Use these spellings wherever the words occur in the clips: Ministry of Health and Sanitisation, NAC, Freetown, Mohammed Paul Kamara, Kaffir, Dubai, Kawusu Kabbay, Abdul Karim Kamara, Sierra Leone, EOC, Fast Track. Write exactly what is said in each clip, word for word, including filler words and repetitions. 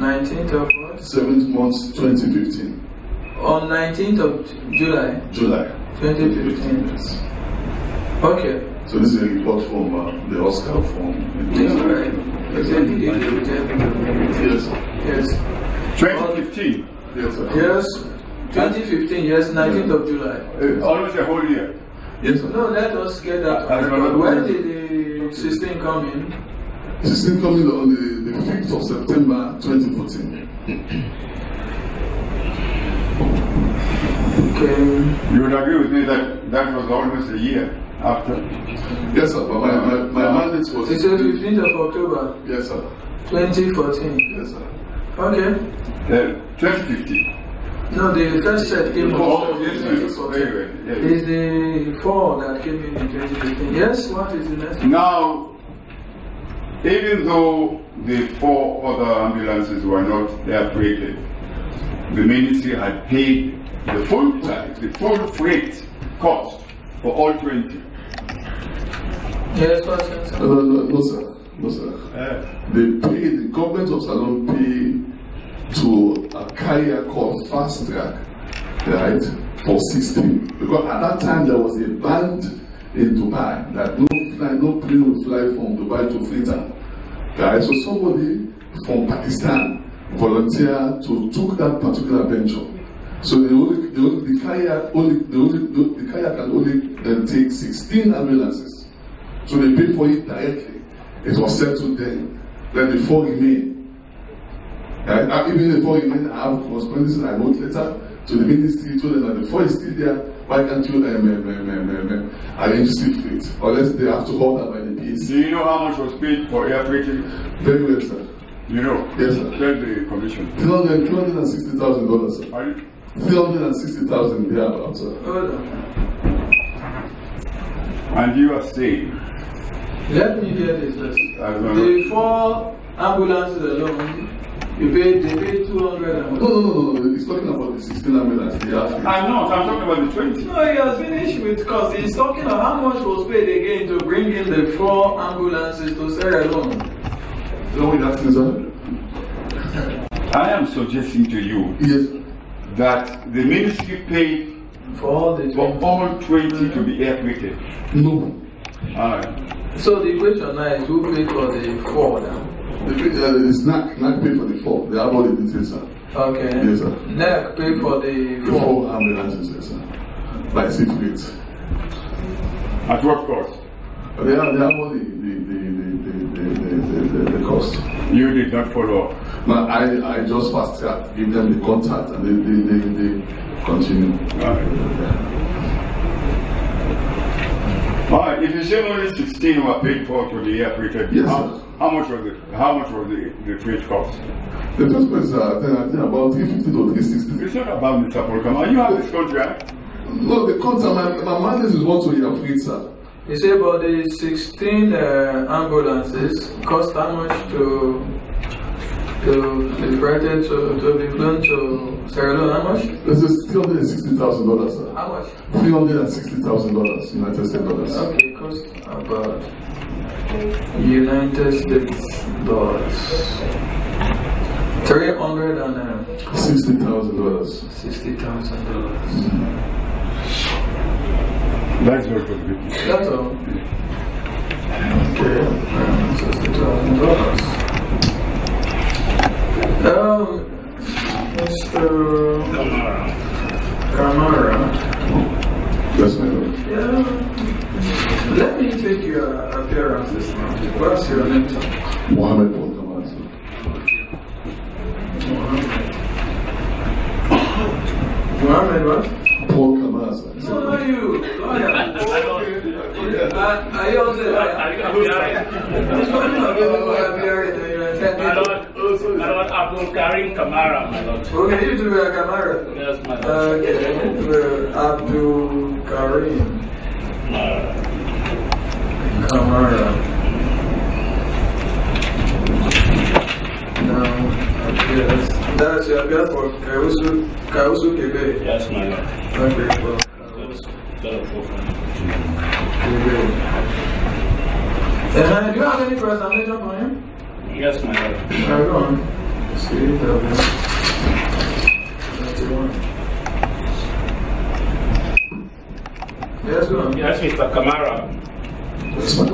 nineteenth of what? seventh month twenty fifteen. On nineteenth of July? July twenty fifteen. Okay. So this is a report from uh, the Oscar form. Yes, right. Exactly. Yes. Yes. twenty fifteen? Yes, sir. Yes. twenty fifteen, yes, nineteenth of July. Uh, almost a whole year. Yes, sir. No, let us get that. I, I when did the system come in? System come in on the, the fifth of September twenty fourteen. Okay. You would agree with me that that was almost a year after? Yes, sir, but my, my, my uh, mandate was... It's the fifteenth of October? Yes, sir. twenty fourteen? Yes, sir. Okay. Uh, twenty fifteen? No, the first set came oh, in yes, twenty fourteen. Yes, yes. Is the four that came in in twenty fifteen. Yes, what is the next? Now, even though the four other ambulances were not there freighted, the ministry had paid the full price, the full freight cost for all twenty. Yes, sir. No, no, no, no, sir. No, sir. Uh, they paid, the government of Salon paid to a carrier called Fast Track, right, for sixteen. Because at that time there was a band in Dubai that no fly, no plane would fly from Dubai to Freetown. Right? So somebody from Pakistan volunteered to took that particular venture. So the only, the, only, the carrier only the only the carrier can only uh, take sixteen ambulances. So they paid for it directly. It was settled then. Then the four remained. Right? Even before you might have correspondences, I wrote letter to the ministry, told them that before it's still there, why can't you um, um, um, um, arrange sea freight? Unless they have to order by the P A C. Do you know how much was paid for air freighting? Very well, sir. You know? Yes, sir. Tell the commission. three hundred sixty thousand dollars, sir. Are you? three hundred sixty thousand dollars thereabout, sir. And you are saying? Let me hear this, sir. The four ambulances alone. You paid, they paid two hundred. No, no, no, no, he's talking about the sixteen ambulance. I know, I'm talking about the twenty. No, he has finished with cost. He's talking about how much was paid again to bring in the four ambulances to Sierra Leone. No, that's it. I am suggesting to you, yes, that the ministry paid for all, the for all twenty to be air freighted. No. Alright. So the question now is who paid for the four now? The, uh, it's N A C. N A C paid for the four. They have all the details, sir. Okay. Yes, sir. N A C paid for the four, the four ambulances, yes, sir. By sea freight. At what cost? They have, they have all the the the the, the, the, the, the cost. You did not follow up. No, I I just fast track, give them the contact, and they they they, they continue. All right. Yeah. All right. If you say only sixteen were paid for to the air freight, yes, sir. How much was the how much was the, the freight cost? The first place uh, I think I think about three fifty to three sixty. It's not about Mister Paul Kamara. You have this contract. No, the contract. My my mandate is what to your freight, sir. You say about the sixteen uh, ambulances cost how much to to be freighted to to be flown to Sierra Leone? How much? This is three hundred and sixty thousand dollars, sir. How much? Three hundred and sixty thousand dollars, United States dollars. Okay, cost about United States dollars. Three hundred and sixty thousand dollars. Sixty thousand dollars. That's what it would be. That's all. Okay. Um, sixty thousand dollars. Um, Mister Kamara. Yes, ma'am. Yeah. Let me take your appearances now. What's your name, sir? Mohammed Paul Kamara, sir. Mohammed what? Paul Kamara, sir. No, not you. Oh, yeah. Are you also I want Abdul Karim Kamara, my lord. Okay, you do a Kamara? Yes, my lord. Okay, Abdul Karim Kamara. Now, appears. That's your appeal for Kawusu Kabbay. Yes, my lord. Okay, for Kawusu Kabbay. And uh, do you have any presentation for him? Yes, my lord. All right, go on. Yes, ma'am. Yes, Mister Kamara. Yes, ma'am.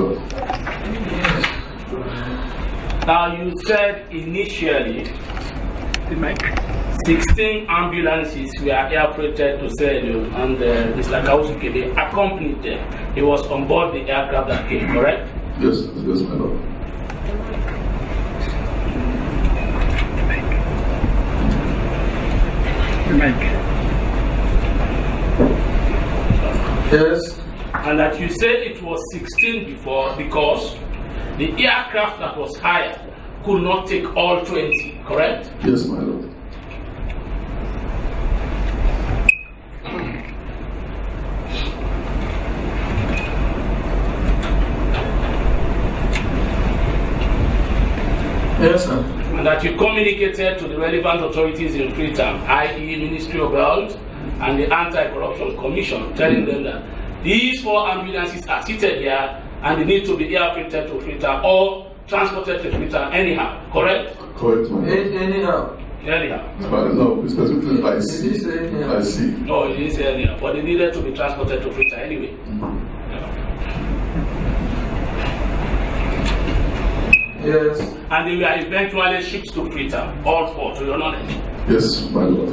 Now, you said initially sixteen ambulances were air freighted to Sierra Leone, and uh, Mister Kawusu Kabbay accompanied them. He was on board the aircraft that came, correct? Yes, yes, my lord. Yes. And that you said it was sixteen before because the aircraft that was hired could not take all twenty, correct? Yes, my lord. Yes, sir. And that you communicated to the relevant authorities in Freetown, that is. Ministry of Health and the Anti-Corruption Commission, telling them that these four ambulances are seated here and they need to be air freighted to Freetown or transported to Freetown anyhow, correct? Correct. Anyhow. Anyhow. But no, it's specifically by sea. By sea. No, it is anyhow, but they needed to be transported to Freetown anyway. Mm-hmm. Yes. And they were eventually shipped to Freetown, all four, to your knowledge. Yes, my lord.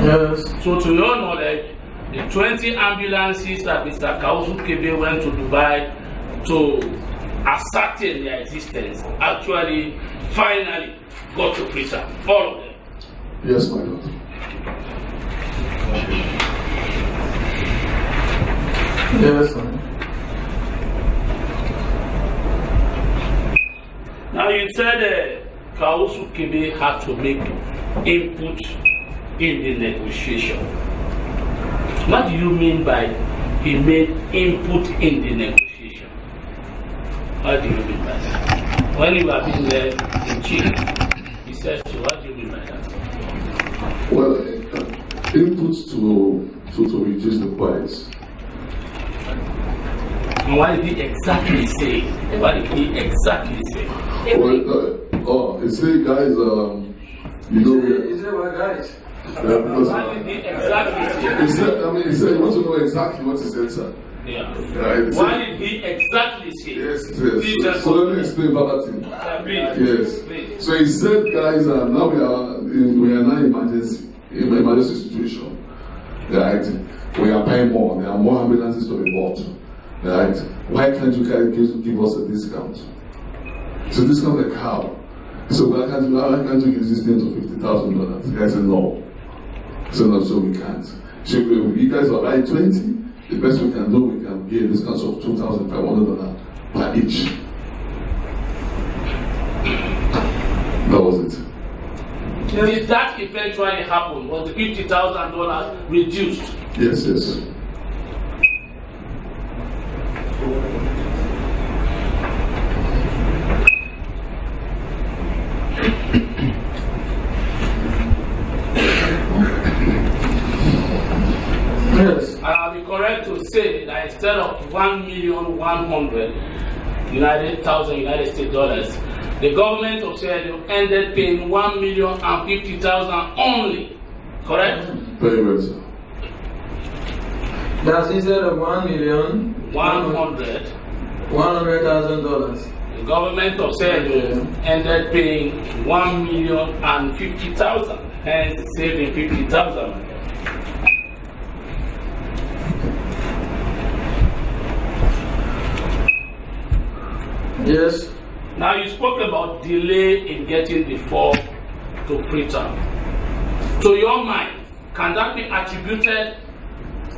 Yes. So, to your knowledge, the twenty ambulances that Mister Kawusu Kabbay went to Dubai to ascertain their existence actually finally got to Freetown, all of them. Yes, my lord. Yes, sir. Now you said uh, Kawusu Kabbay had to make input in the negotiation. What do you mean by he made input in the negotiation? What do you mean by that? When you were being led in chief, he said, so what do you mean by that? Well, uh, inputs to, to, to reduce the price. What did he exactly say? What did he exactly say? Well, uh, oh, he said, guys, um, you know, he said, well, guys. Yeah, because, what did he exactly say? He said, I mean, he said, you want to know exactly what he said, sir. Yeah. yeah what did he exactly say? Yes, yes. So let me explain verbatim. Uh, yes. Please. So he said, guys, uh, now we are in, we are now in emergency, in an emergency situation. Right? We are paying more. There are more ambulances to be bought. Right? Why can't you guys give, give us a discount? So discount like how? So why can't you, why can't you give this thing to fifty thousand dollars? Guys said no. So no, so we can't. So we, you guys are buying twenty. The best we can do, we can give a discount of two thousand five hundred dollars per each. That was it. Did that eventually happen? Was the fifty thousand dollars reduced? Yes, yes. Say that instead of one million one hundred United thousand United States dollars, the government of Sierra Leone ended paying one million and fifty thousand only. Correct? Very well, sir. That's instead of one million one hundred one hundred thousand dollars. The government of Sierra Leone ended paying one million and fifty thousand, hence saving fifty thousand. Yes. Now you spoke about delay in getting the four to Freetown. To your mind, can that be attributed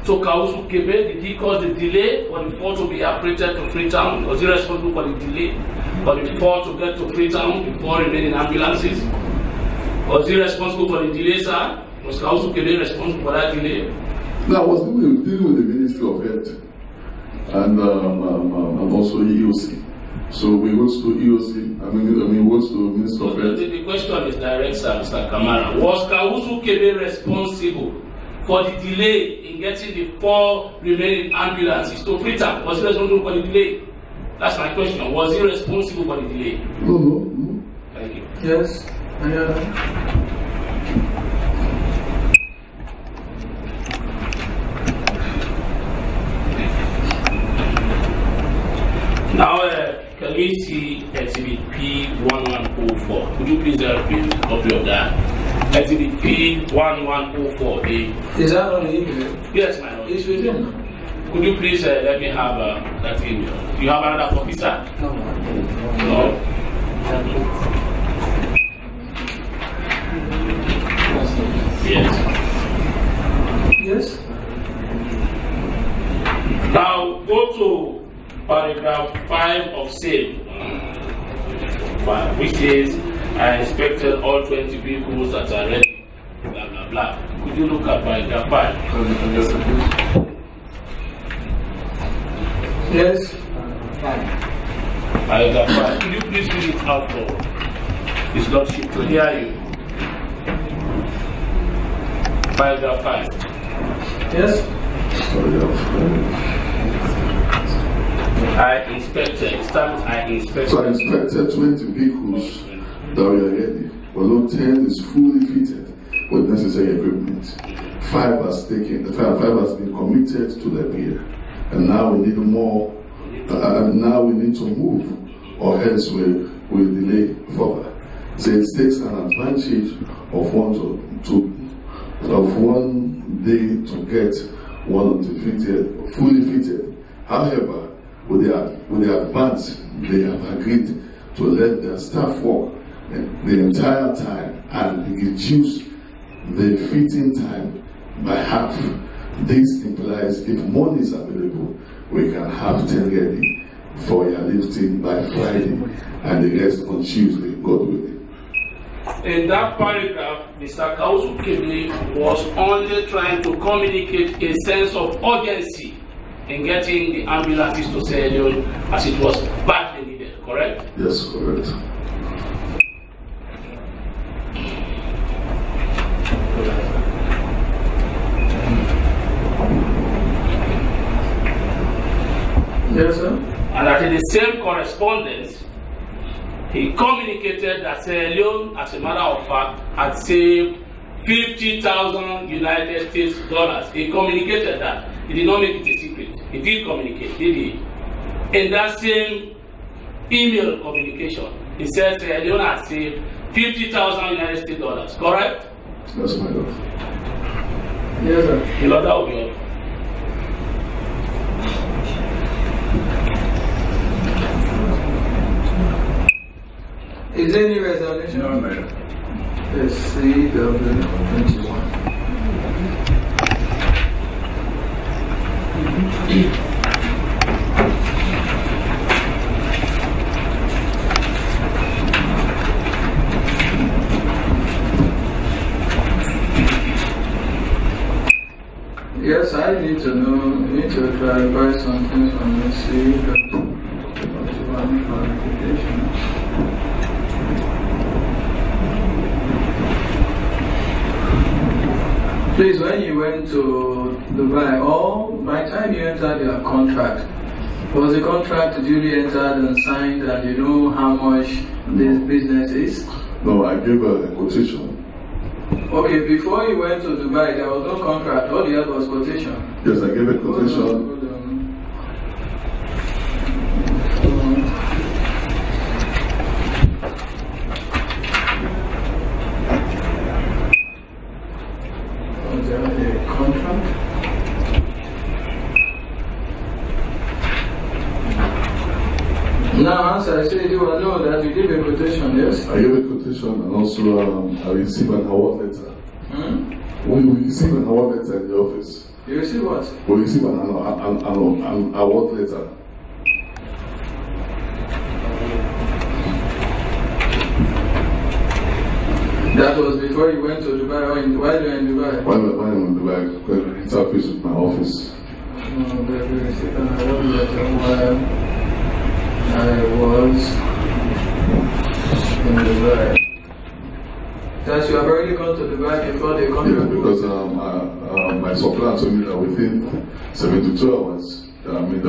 to Kawusu Kabbay? Did he cause the delay for the four to be freighted to Freetown? Was he responsible for the delay for the four to get to Freetown, the four remaining ambulances? Was he responsible for the delay, sir? Was Kawusu Kabbay responsible for that delay? No, I was dealing with the Ministry of Health and, um, um, and also E O C. So we went to E O C, I mean, we went to Minister of Health. The question is direct, sir, Mister Kamara. Was Kawusu Kabbay responsible for the delay in getting the four remaining ambulances to Freetown? Was he responsible for the delay? That's my question. Was he responsible for the delay? Mm-hmm. Thank you. Yes. Yeah. Now, uh, can we see Exhibit P eleven oh four? Could you please help me with a copy of that? Exhibit P eleven oh four A. Is that on the email? Yes, my lord. It's with him. Could you please uh, let me have uh, that email? Do you have another copy, sir? No. No? Yes. Yes? Now, go to paragraph five of same, which is I inspected all twenty vehicles that are ready, blah blah blah. Could you look at paragraph five? Yes. Paragraph five. Could you please read it out for His Lordship to hear you? Paragraph five. Yes. Paragraph five. I inspected, stamped, I inspected. So I inspected twenty vehicles that were ready, although ten is fully fitted with necessary equipment. Five has taken, five, five has been committed to the repair, and now we need more. Uh, and now we need to move, or else we will delay further. So it takes an advantage of one to, to of one day to get one of the fitted, fully fitted. However, with the, with the advance, they have agreed to let their staff work the entire time and reduce the fitting time by half. This implies if money is available, we can have ten ready for your lifting by Friday and the rest on Tuesday, God willing. In that paragraph, Mister Kawusu Kabbay was only trying to communicate a sense of urgency in getting the ambulances to Sierra Leone as it was badly needed, correct? Yes, correct. Yes, sir. And that in the same correspondence, he communicated that Sierra Leone, as a matter of fact, had saved fifty thousand United States dollars. He communicated that. He did not make it a secret. He did communicate, did he? In that same email communication, he said Sierra Leone had saved fifty thousand United States dollars, correct? That's my lord. Yes, sir. You know, that would be all. Is there any resolution? No, madam. The C W twenty-one. Yes, I need to know, need to clarify something from the C W twenty-one clarification. Please, when you went to Dubai, or by the time you entered your contract, was the contract duly entered and signed, and you know how much this business is? No, I gave a quotation. Okay, before you went to Dubai, there was no contract. All you had was quotation. Yes, I gave a quotation. Oh, no. Now, as I said, you will know that you give a quotation, yes? I give a quotation and also um, I receive an award letter. Hmm? We receive an award letter in the office. You receive what? We receive an, an, an, an, an award letter. That was before you went to Dubai. Why were you in Dubai? Why were I in Dubai? Because I interfaced with my office. Oh, baby, you receive an award letter while I was in Dubai. That you have already gone to Dubai before the contract? Yeah, because um, I, uh, my supply to me that within seven to two hours, I mean,